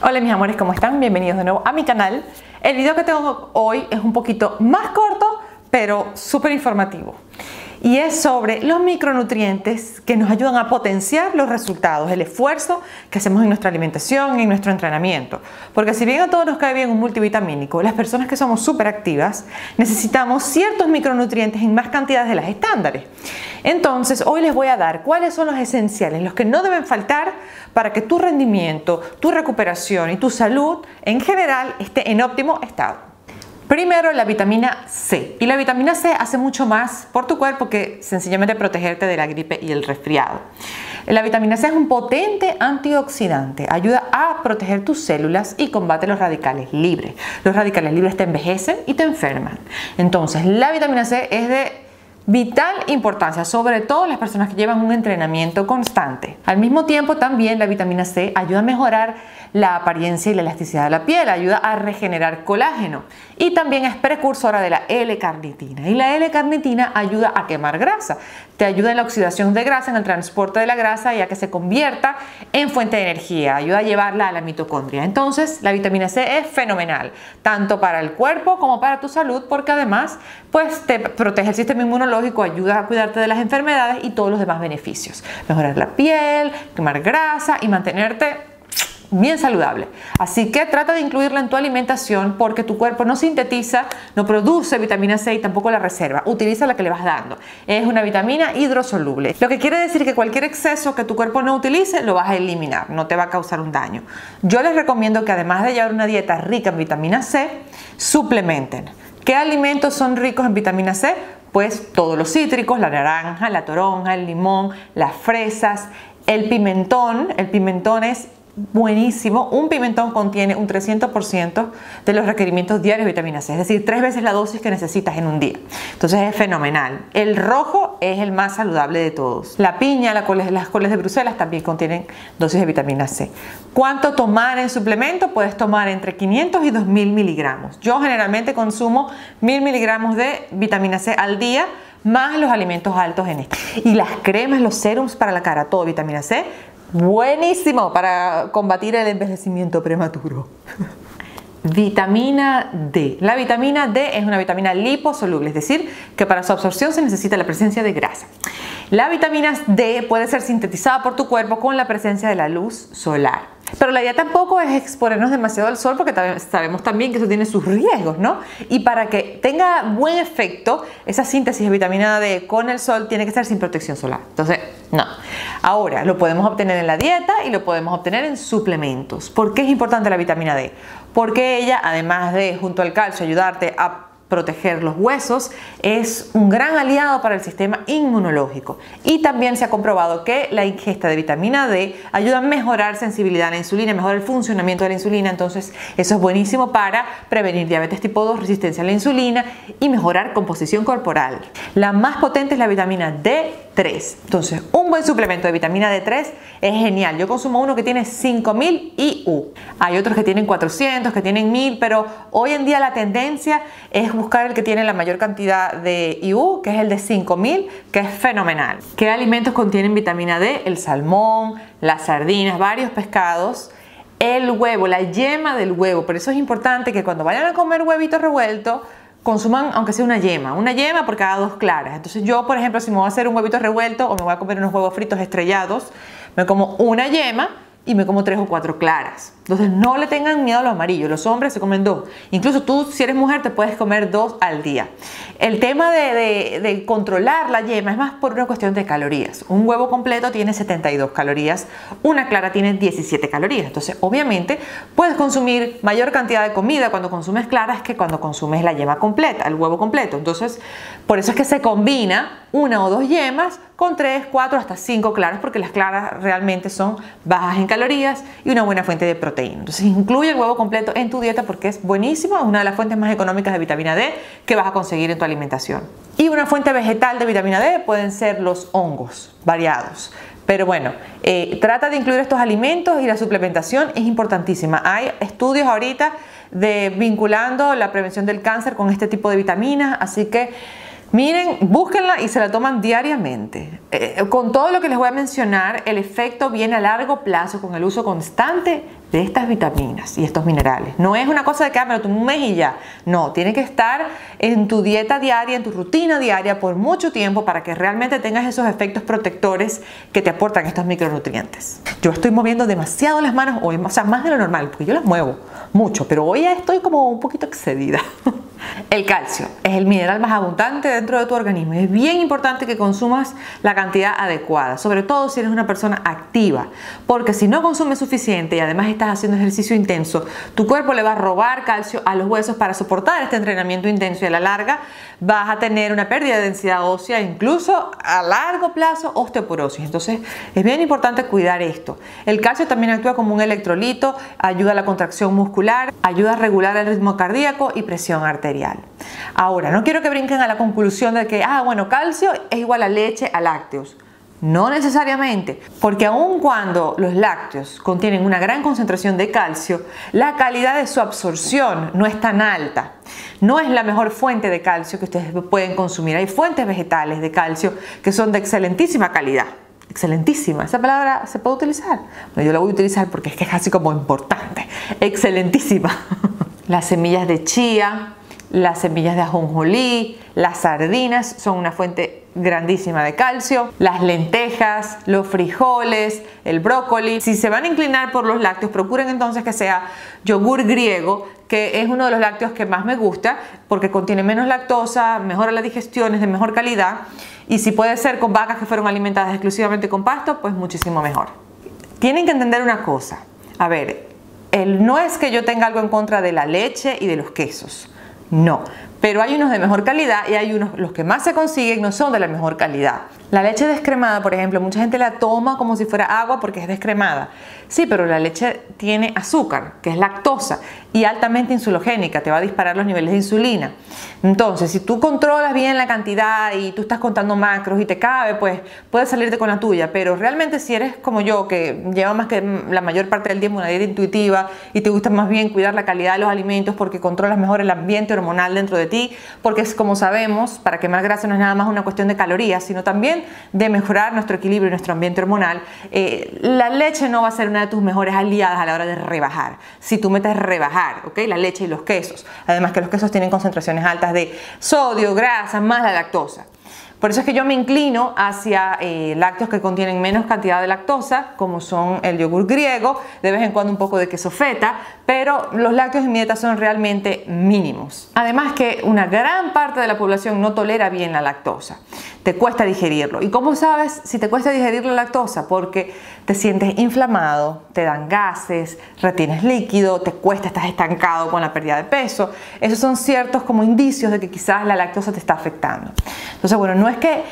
Hola mis amores, ¿cómo están? Bienvenidos de nuevo a mi canal. El video que tengo hoy es un poquito más corto, pero súper informativo. Y es sobre los micronutrientes que nos ayudan a potenciar los resultados, el esfuerzo que hacemos en nuestra alimentación, en nuestro entrenamiento. Porque si bien a todos nos cae bien un multivitamínico, las personas que somos súper activas necesitamos ciertos micronutrientes en más cantidades de las estándares. Entonces hoy les voy a dar cuáles son los esenciales, los que no deben faltar para que tu rendimiento, tu recuperación y tu salud en general esté en óptimo estado. Primero, la vitamina C. Y la vitamina C hace mucho más por tu cuerpo que sencillamente protegerte de la gripe y el resfriado. La vitamina C es un potente antioxidante. Ayuda a proteger tus células y combate los radicales libres. Los radicales libres te envejecen y te enferman. Entonces, la vitamina C es de vital importancia, sobre todo las personas que llevan un entrenamiento constante. Al mismo tiempo, también la vitamina C ayuda a mejorar la apariencia y la elasticidad de la piel, ayuda a regenerar colágeno y también es precursora de la L-carnitina. Y la L-carnitina ayuda a quemar grasa, te ayuda en la oxidación de grasa, en el transporte de la grasa y a que se convierta en fuente de energía, ayuda a llevarla a la mitocondria. Entonces, la vitamina C es fenomenal, tanto para el cuerpo como para tu salud, porque además pues te protege el sistema inmunológico, ayuda a cuidarte de las enfermedades y todos los demás beneficios. Mejorar la piel, quemar grasa y mantenerte bien saludable. Así que trata de incluirla en tu alimentación porque tu cuerpo no sintetiza, no produce vitamina C y tampoco la reserva. Utiliza la que le vas dando. Es una vitamina hidrosoluble. Lo que quiere decir que cualquier exceso que tu cuerpo no utilice lo vas a eliminar, no te va a causar un daño. Yo les recomiendo que además de llevar una dieta rica en vitamina C, suplementen. ¿Qué alimentos son ricos en vitamina C? Pues todos los cítricos, la naranja, la toronja, el limón, las fresas, el pimentón. El pimentón es buenísimo. Un pimentón contiene un 300% de los requerimientos diarios de vitamina C, es decir, 3 veces la dosis que necesitas en un día. Entonces es fenomenal. El rojo es el más saludable de todos. La piña, las coles de Bruselas también contienen dosis de vitamina C. ¿Cuánto tomar en suplemento? Puedes tomar entre 500 y 2000 miligramos. Yo generalmente consumo 1000 miligramos de vitamina C al día, más los alimentos altos en esto. Y las cremas, los serums para la cara, todo vitamina C. Buenísimo para combatir el envejecimiento prematuro. Vitamina D. La vitamina D es una vitamina liposoluble, es decir, que para su absorción se necesita la presencia de grasa. La vitamina D puede ser sintetizada por tu cuerpo con la presencia de la luz solar. Pero la idea tampoco es exponernos demasiado al sol porque sabemos también que eso tiene sus riesgos, ¿no? Y para que tenga buen efecto, esa síntesis de vitamina D con el sol tiene que ser sin protección solar. Entonces, no. Ahora, lo podemos obtener en la dieta y lo podemos obtener en suplementos. ¿Por qué es importante la vitamina D? Porque ella, además de, junto al calcio, ayudarte a proteger los huesos, es un gran aliado para el sistema inmunológico y también se ha comprobado que la ingesta de vitamina D ayuda a mejorar sensibilidad a la insulina, mejora el funcionamiento de la insulina, entonces eso es buenísimo para prevenir diabetes tipo 2, resistencia a la insulina y mejorar composición corporal. La más potente es la vitamina D3, entonces un buen suplemento de vitamina D3 es genial. Yo consumo uno que tiene 5000 IU, hay otros que tienen 400, que tienen 1000, pero hoy en día la tendencia es buscar el que tiene la mayor cantidad de IU, que es el de 5000, que es fenomenal. ¿Qué alimentos contienen vitamina D? El salmón, las sardinas, varios pescados, el huevo, la yema del huevo. Por eso es importante que cuando vayan a comer huevito revuelto, consuman aunque sea una yema por cada 2 claras. Entonces yo, por ejemplo, si me voy a hacer un huevito revuelto o me voy a comer unos huevos fritos estrellados, me como una yema y me como 3 o 4 claras. Entonces no le tengan miedo a los amarillos. Los hombres se comen 2. Incluso tú, si eres mujer, te puedes comer 2 al día. El tema de controlar la yema es más por una cuestión de calorías. Un huevo completo tiene 72 calorías. Una clara tiene 17 calorías. Entonces, obviamente, puedes consumir mayor cantidad de comida cuando consumes claras que cuando consumes la yema completa, el huevo completo. Entonces, por eso es que se combina 1 o 2 yemas con 3, 4, hasta 5 claras, porque las claras realmente son bajas en calorías y una buena fuente de proteína. Entonces incluye el huevo completo en tu dieta porque es buenísimo, es una de las fuentes más económicas de vitamina D que vas a conseguir en tu alimentación. Y una fuente vegetal de vitamina D pueden ser los hongos variados. Pero bueno, trata de incluir estos alimentos y la suplementación es importantísima. Hay estudios ahorita vinculando la prevención del cáncer con este tipo de vitaminas, así que Miren, búsquenla y se la toman diariamente. Con todo lo que les voy a mencionar, el efecto viene a largo plazo con el uso constante de estas vitaminas y estos minerales. No es una cosa de que, ah, me lo tomo un mes y ya. No, tiene que estar en tu dieta diaria, en tu rutina diaria por mucho tiempo para que realmente tengas esos efectos protectores que te aportan estos micronutrientes. Yo estoy moviendo demasiado las manos hoy, o sea, más de lo normal, porque yo las muevo mucho, pero hoy ya estoy como un poquito excedida. El calcio es el mineral más abundante dentro de tu organismo y es bien importante que consumas la cantidad adecuada, sobre todo si eres una persona activa, porque si no consumes suficiente y además estás haciendo ejercicio intenso, tu cuerpo le va a robar calcio a los huesos para soportar este entrenamiento intenso y a la larga vas a tener una pérdida de densidad ósea, incluso a largo plazo osteoporosis. Entonces es bien importante cuidar esto. El calcio también actúa como un electrolito, ayuda a la contracción muscular, ayuda a regular el ritmo cardíaco y presión arterial. Ahora, no quiero que brinquen a la conclusión de que, ah, bueno, calcio es igual a leche, a lácteos. No necesariamente, porque aun cuando los lácteos contienen una gran concentración de calcio, la calidad de su absorción no es tan alta. No es la mejor fuente de calcio que ustedes pueden consumir. Hay fuentes vegetales de calcio que son de excelentísima calidad. Excelentísima, esa palabra se puede utilizar. Bueno, yo la voy a utilizar porque es que es casi como importante. Excelentísima. Las semillas de chía, las semillas de ajonjolí, las sardinas son una fuente grandísima de calcio, las lentejas, los frijoles, el brócoli. Si se van a inclinar por los lácteos, procuren entonces que sea yogur griego, que es uno de los lácteos que más me gusta porque contiene menos lactosa, mejora la digestión, es de mejor calidad y si puede ser con vacas que fueron alimentadas exclusivamente con pasto, pues muchísimo mejor. Tienen que entender una cosa, a ver, no es que yo tenga algo en contra de la leche y de los quesos, no. Pero hay unos de mejor calidad y hay unos, los que más se consiguen, no son de la mejor calidad. La leche descremada, por ejemplo, mucha gente la toma como si fuera agua porque es descremada. Sí, pero la leche tiene azúcar, que es lactosa, y altamente insulogénica, te va a disparar los niveles de insulina. Entonces, si tú controlas bien la cantidad y tú estás contando macros y te cabe, pues puedes salirte con la tuya. Pero realmente si eres como yo, que lleva más que la mayor parte del tiempo una dieta intuitiva y te gusta más bien cuidar la calidad de los alimentos porque controlas mejor el ambiente hormonal dentro de ti, porque es como sabemos, para quemar grasa no es nada más una cuestión de calorías, sino también de mejorar nuestro equilibrio y nuestro ambiente hormonal, la leche no va a ser una de tus mejores aliadas a la hora de rebajar, si tu meta es rebajar, ¿ok? La leche y los quesos, además que los quesos tienen concentraciones altas de sodio, grasa, más la lactosa. Por eso es que yo me inclino hacia lácteos que contienen menos cantidad de lactosa, como son el yogur griego, de vez en cuando un poco de queso feta, pero los lácteos en mi dieta son realmente mínimos. Además que una gran parte de la población no tolera bien la lactosa, te cuesta digerirlo. ¿Y cómo sabes si te cuesta digerir la lactosa? Porque te sientes inflamado, te dan gases, retienes líquido, te cuesta, estás estancado con la pérdida de peso. Esos son ciertos como indicios de que quizás la lactosa te está afectando. Entonces, bueno, no es que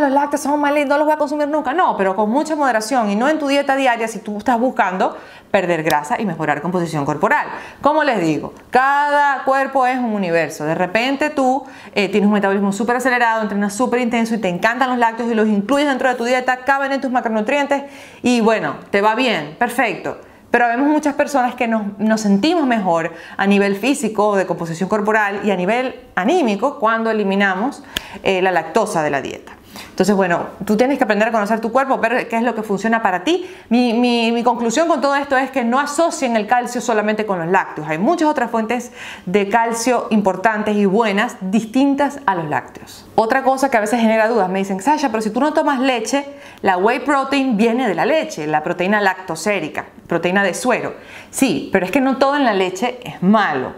los lácteos son malos, no los voy a consumir nunca, no, pero con mucha moderación y no en tu dieta diaria si tú estás buscando perder grasa y mejorar composición corporal. Como les digo, cada cuerpo es un universo, de repente tú tienes un metabolismo súper acelerado, entrenas súper intenso y te encantan los lácteos y los incluyes dentro de tu dieta, caben en tus macronutrientes y bueno, te va bien, perfecto. Pero vemos muchas personas que nos sentimos mejor a nivel físico, de composición corporal y a nivel anímico cuando eliminamos la lactosa de la dieta. Entonces, bueno, tú tienes que aprender a conocer tu cuerpo, ver qué es lo que funciona para ti. Mi conclusión con todo esto es que no asocien el calcio solamente con los lácteos. Hay muchas otras fuentes de calcio importantes y buenas, distintas a los lácteos. Otra cosa que a veces genera dudas, me dicen, Sasha, pero si tú no tomas leche, la whey protein viene de la leche, la proteína lactosérica, proteína de suero. Sí, pero es que no todo en la leche es malo.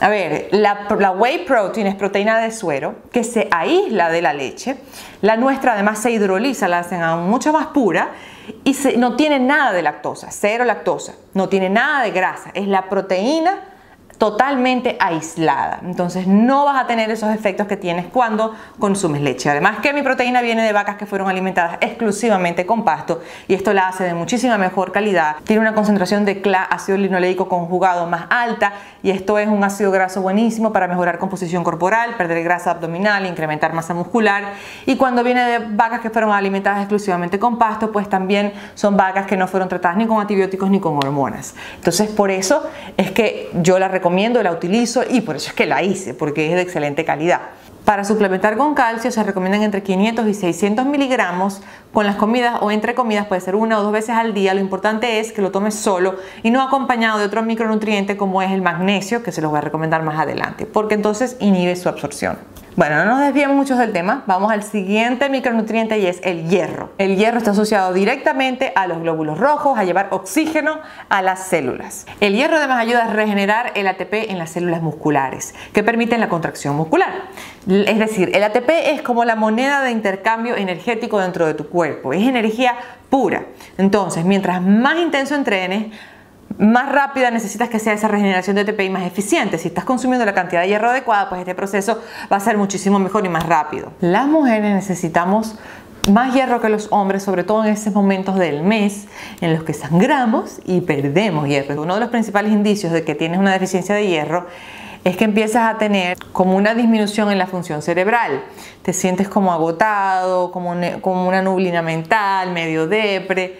A ver, la whey protein es proteína de suero que se aísla de la leche. La nuestra además se hidroliza, la hacen aún mucho más pura y no tiene nada de lactosa, cero lactosa, no tiene nada de grasa, es la proteína totalmente aislada. Entonces no vas a tener esos efectos que tienes cuando consumes leche. Además que mi proteína viene de vacas que fueron alimentadas exclusivamente con pasto y esto la hace de muchísima mejor calidad. Tiene una concentración de CLA, ácido linoleico conjugado, más alta y esto es un ácido graso buenísimo para mejorar composición corporal, perder grasa abdominal, incrementar masa muscular. Y cuando viene de vacas que fueron alimentadas exclusivamente con pasto, pues también son vacas que no fueron tratadas ni con antibióticos ni con hormonas. Entonces por eso es que yo la recomiendo, la utilizo y por eso es que la hice, porque es de excelente calidad. Para suplementar con calcio se recomiendan entre 500 y 600 miligramos con las comidas o entre comidas, puede ser una o dos veces al día. Lo importante es que lo tomes solo y no acompañado de otro micronutriente como es el magnesio, que se los voy a recomendar más adelante, porque entonces inhibe su absorción. Bueno, no nos desviemos mucho del tema, vamos al siguiente micronutriente y es el hierro. El hierro está asociado directamente a los glóbulos rojos, a llevar oxígeno a las células. El hierro además ayuda a regenerar el ATP en las células musculares, que permiten la contracción muscular. Es decir, el ATP es como la moneda de intercambio energético dentro de tu cuerpo, es energía pura. Entonces, mientras más intenso entrenes, más rápida necesitas que sea esa regeneración de ATP y más eficiente. Si estás consumiendo la cantidad de hierro adecuada, pues este proceso va a ser muchísimo mejor y más rápido. Las mujeres necesitamos más hierro que los hombres, sobre todo en esos momentos del mes en los que sangramos y perdemos hierro. Uno de los principales indicios de que tienes una deficiencia de hierro es que empiezas a tener como una disminución en la función cerebral. Te sientes como agotado, como una nublina mental, medio depre,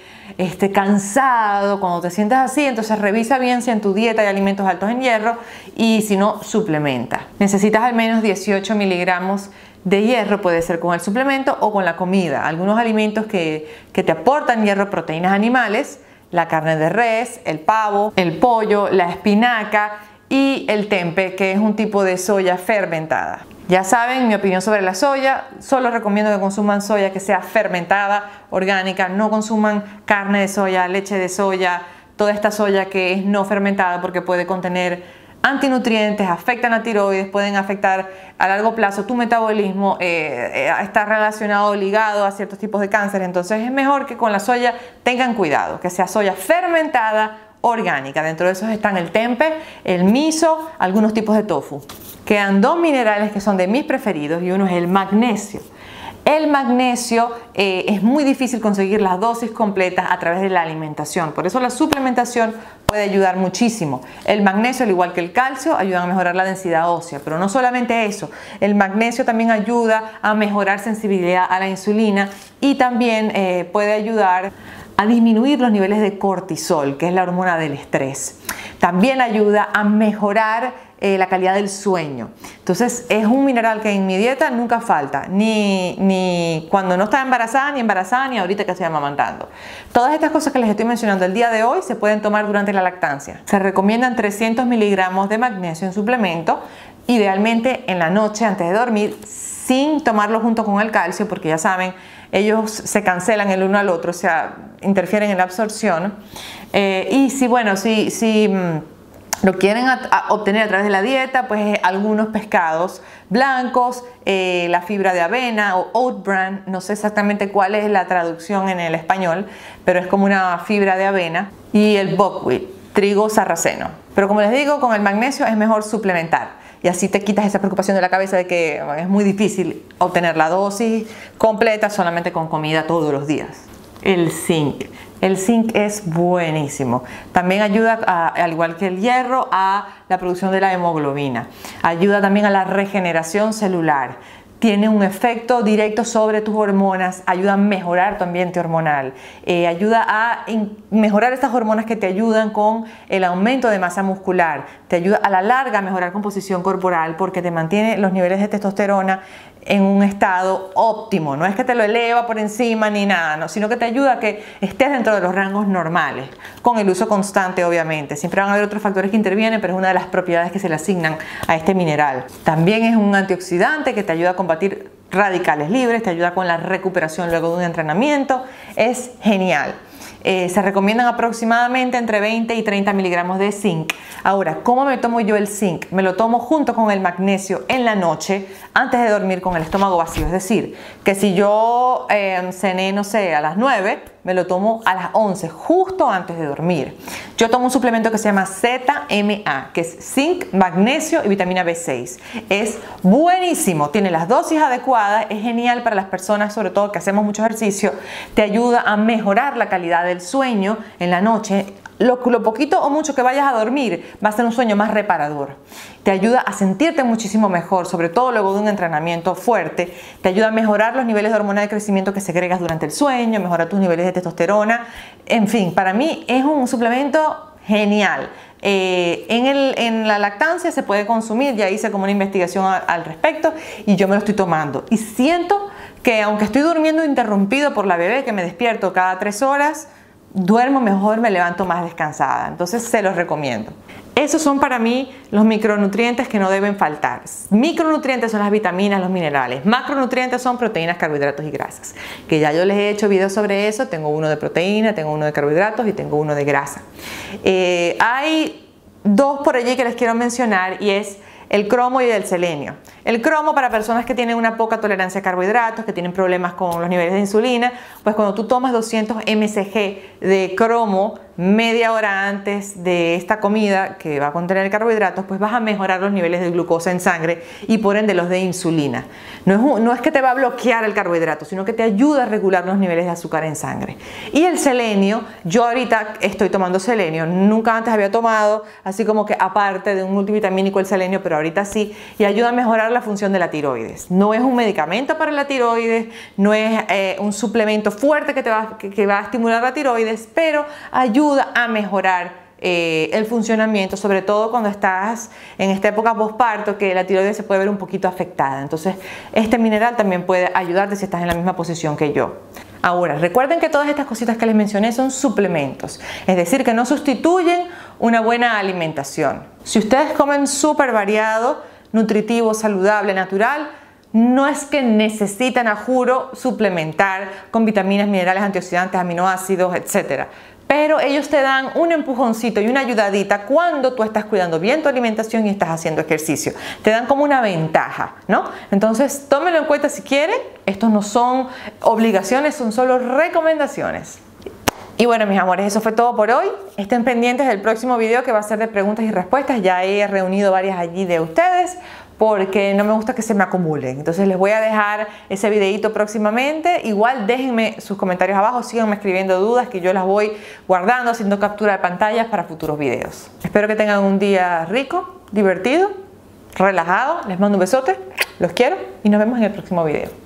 cansado. Cuando te sientes así, entonces revisa bien si en tu dieta hay alimentos altos en hierro y si no, suplementa. Necesitas al menos 18 miligramos de hierro, puede ser con el suplemento o con la comida. Algunos alimentos que te aportan hierro, proteínas animales, la carne de res, el pavo, el pollo, la espinaca y el tempe, que es un tipo de soya fermentada. Ya saben mi opinión sobre la soya, solo recomiendo que consuman soya que sea fermentada, orgánica, no consuman carne de soya, leche de soya, toda esta soya que es no fermentada, porque puede contener antinutrientes, afectan a tiroides, pueden afectar a largo plazo tu metabolismo, está relacionado, ligado a ciertos tipos de cáncer. Entonces es mejor que con la soya tengan cuidado, que sea soya fermentada, orgánica. Dentro de esos están el tempe, el miso, algunos tipos de tofu. Quedan dos minerales que son de mis preferidos y uno es el magnesio. El magnesio es muy difícil conseguir las dosis completas a través de la alimentación, por eso la suplementación puede ayudar muchísimo. El magnesio, al igual que el calcio, ayuda a mejorar la densidad ósea, pero no solamente eso, el magnesio también ayuda a mejorar sensibilidad a la insulina y también puede ayudar a disminuir los niveles de cortisol, que es la hormona del estrés. También ayuda a mejorar la calidad del sueño. Entonces es un mineral que en mi dieta nunca falta, ni cuando no estaba embarazada, ni ahorita que estoy amamantando. Todas estas cosas que les estoy mencionando el día de hoy se pueden tomar durante la lactancia. Se recomiendan 300 miligramos de magnesio en suplemento, idealmente en la noche antes de dormir, sin tomarlo junto con el calcio, porque ya saben, ellos se cancelan el uno al otro, o sea, interfieren en la absorción. Y si lo quieren obtener a través de la dieta, pues algunos pescados blancos, la fibra de avena o oat bran, no sé exactamente cuál es la traducción en el español, pero es como una fibra de avena, y el buckwheat, trigo sarraceno. Pero como les digo, con el magnesio es mejor suplementar. Y así te quitas esa preocupación de la cabeza de que es muy difícil obtener la dosis completa solamente con comida todos los días. El zinc. El zinc es buenísimo. También ayuda, al igual que el hierro, a la producción de la hemoglobina. Ayuda también a la regeneración celular. Tiene un efecto directo sobre tus hormonas, ayuda a mejorar tu ambiente hormonal, ayuda a mejorar estas hormonas que te ayudan con el aumento de masa muscular, te ayuda a la larga a mejorar composición corporal porque te mantiene los niveles de testosterona en un estado óptimo. No es que te lo eleva por encima ni nada, no, sino que te ayuda a que estés dentro de los rangos normales, con el uso constante obviamente. Siempre van a haber otros factores que intervienen, pero es una de las propiedades que se le asignan a este mineral. También es un antioxidante que te ayuda a combatir radicales libres, te ayuda con la recuperación luego de un entrenamiento. Es genial. Se recomiendan aproximadamente entre 20 y 30 miligramos de zinc. Ahora, ¿cómo me tomo yo el zinc? Me lo tomo junto con el magnesio en la noche antes de dormir con el estómago vacío. Es decir, que si yo cené, no sé, a las 9, me lo tomo a las 11, justo antes de dormir. Yo tomo un suplemento que se llama ZMA, que es zinc, magnesio y vitamina B6. Es buenísimo, tiene las dosis adecuadas, es genial para las personas, sobre todo que hacemos mucho ejercicio, te ayuda a mejorar la calidad del sueño en la noche. Lo poquito o mucho que vayas a dormir va a ser un sueño más reparador. Te ayuda a sentirte muchísimo mejor, sobre todo luego de un entrenamiento fuerte. Te ayuda a mejorar los niveles de hormona de crecimiento que segregas durante el sueño, mejora tus niveles de testosterona. En fin, para mí es un suplemento genial. en la lactancia se puede consumir. Ya hice como una investigación al respecto y yo me lo estoy tomando y siento que aunque estoy durmiendo interrumpido por la bebé, que me despierto cada 3 horas, duermo mejor, me levanto más descansada. Entonces se los recomiendo. Esos son para mí los micronutrientes que no deben faltar. Micronutrientes son las vitaminas, los minerales. Macronutrientes son proteínas, carbohidratos y grasas, que ya yo les he hecho videos sobre eso. Tengo uno de proteína, tengo uno de carbohidratos y tengo uno de grasa. Hay dos por allí que les quiero mencionar y es el cromo y el selenio. El cromo, para personas que tienen una poca tolerancia a carbohidratos, que tienen problemas con los niveles de insulina, pues cuando tú tomas 200 mcg de cromo media hora antes de esta comida que va a contener carbohidratos, pues vas a mejorar los niveles de glucosa en sangre y por ende los de insulina. No es que te va a bloquear el carbohidrato, sino que te ayuda a regular los niveles de azúcar en sangre. Y el selenio, yo ahorita estoy tomando selenio, nunca antes había tomado, así como que aparte de un multivitamínico el selenio, pero ahorita sí, y ayuda a mejorar la función de la tiroides. No es un medicamento para la tiroides, no es un suplemento fuerte que va a estimular la tiroides, pero ayuda a mejorar el funcionamiento, sobre todo cuando estás en esta época postparto, que la tiroides se puede ver un poquito afectada. Entonces este mineral también puede ayudarte si estás en la misma posición que yo. Ahora, recuerden que todas estas cositas que les mencioné son suplementos, es decir, que no sustituyen una buena alimentación. Si ustedes comen súper variado, nutritivo, saludable, natural, no es que necesitan, a juro, suplementar con vitaminas, minerales, antioxidantes, aminoácidos, etc. Pero ellos te dan un empujoncito y una ayudadita cuando tú estás cuidando bien tu alimentación y estás haciendo ejercicio. Te dan como una ventaja, ¿no? Entonces, tómenlo en cuenta si quieren. Estos no son obligaciones, son solo recomendaciones. Y bueno, mis amores, eso fue todo por hoy. Estén pendientes del próximo video, que va a ser de preguntas y respuestas. Ya he reunido varias allí de ustedes, porque no me gusta que se me acumulen. Entonces les voy a dejar ese videito próximamente. Igual déjenme sus comentarios abajo, síganme escribiendo dudas, que yo las voy guardando, haciendo captura de pantallas para futuros videos. Espero que tengan un día rico, divertido, relajado. Les mando un besote, los quiero y nos vemos en el próximo video.